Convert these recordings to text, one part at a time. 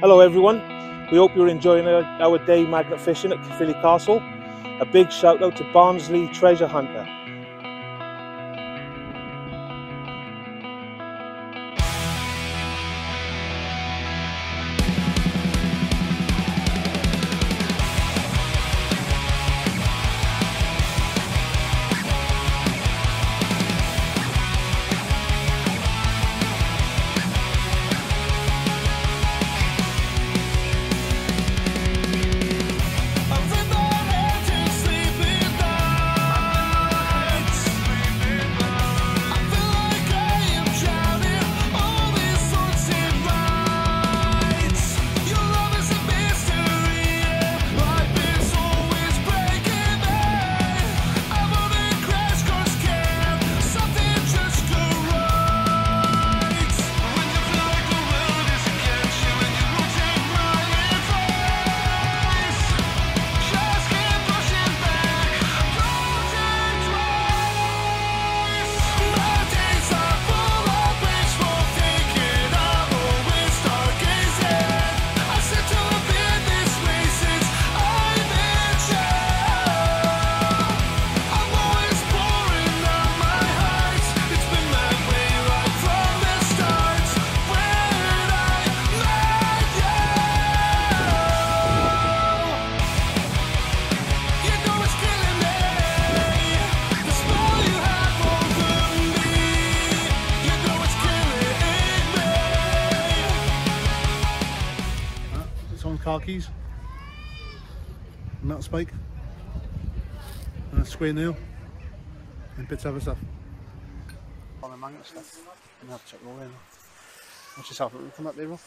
Hello everyone, we hope you're enjoying our day magnet fishing at Caerphilly Castle. A big shout out to Barnsley Treasure Hunter. Car keys, nut spike, and a square nail, and bits of other stuff. On the magnet stuff, and have to check roll in. Watch yourself, it will come up there, Roll.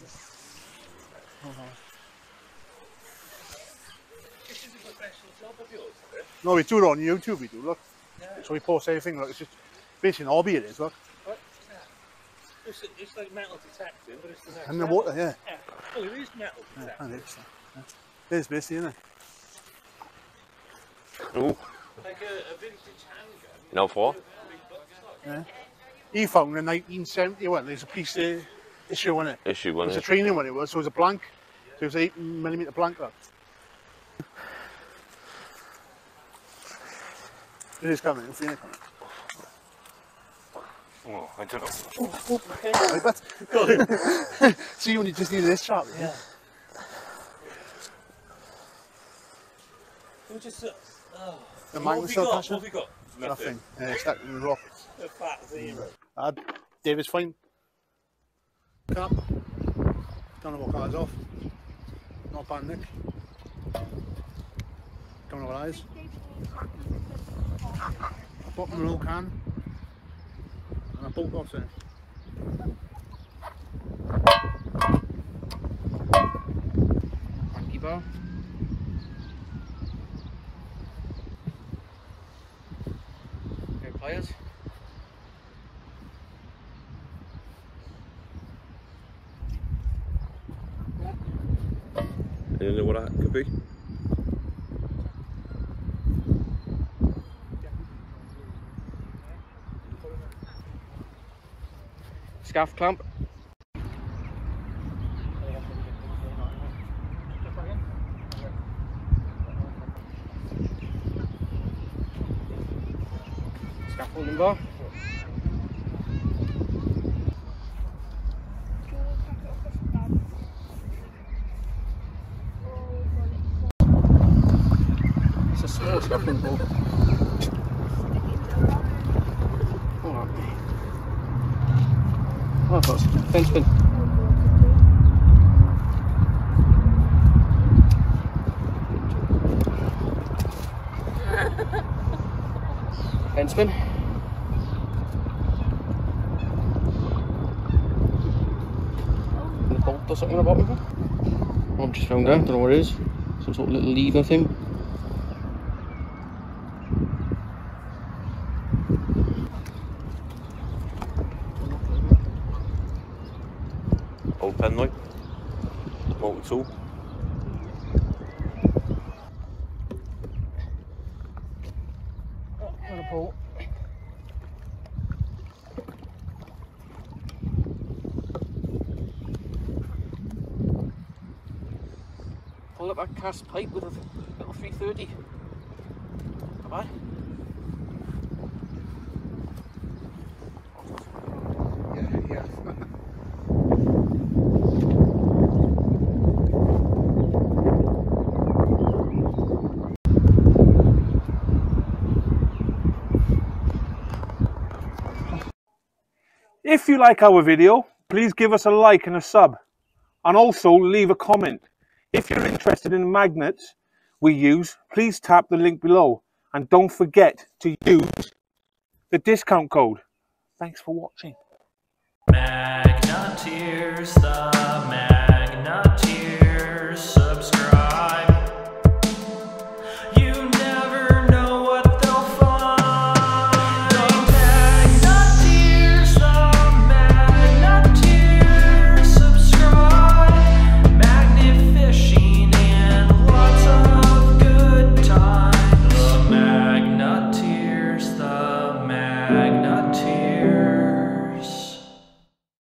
This is a professional job of yours, is it? No, we do it on YouTube, we do, look. Yeah. So we post everything, look, it's just basically an hobby it is, look. It's like metal detecting, but it's the next. And the water, yeah. Oh, it is metal detecting. Yeah, it is basically, isn't it? Ooh. Like a vintage handgun. No for? Yeah. He found in 1971, there's a piece there, issue on it. Issue one. It was a training one, it was, so it was a blank. So it was 8mm blank up. It is coming, it's coming. Oh, I don't know. Oh, okay. Got it. So you only just needed this sharp, yeah. We'll just, the magnet cell passion? What have we got? Nothing. Stuck in the rockets. The fat zero. David's fine. Cap. Don't know what car's off. Not bad, Nick. Don't know what that is. I bought them an old can. I pulled off there. Funky bar. Okay, players. You know what that could be? Scaff clamp. Scaffolding bar. It's a small scaffolding bar. Oh, fence pin. Fence pin. The bolt or something on the bottom of it. I've just found out, don't know what it is. Some sort of little lever thing. Old pen light, motor tool. Got a bolt. I'll look at that cast pipe with a little 330. Not bad. If you like our video, please give us a like and a sub, and also leave a comment. If you're interested in magnets we use, please tap the link below, and don't forget to use the discount code. Thanks for watching. Magneteers.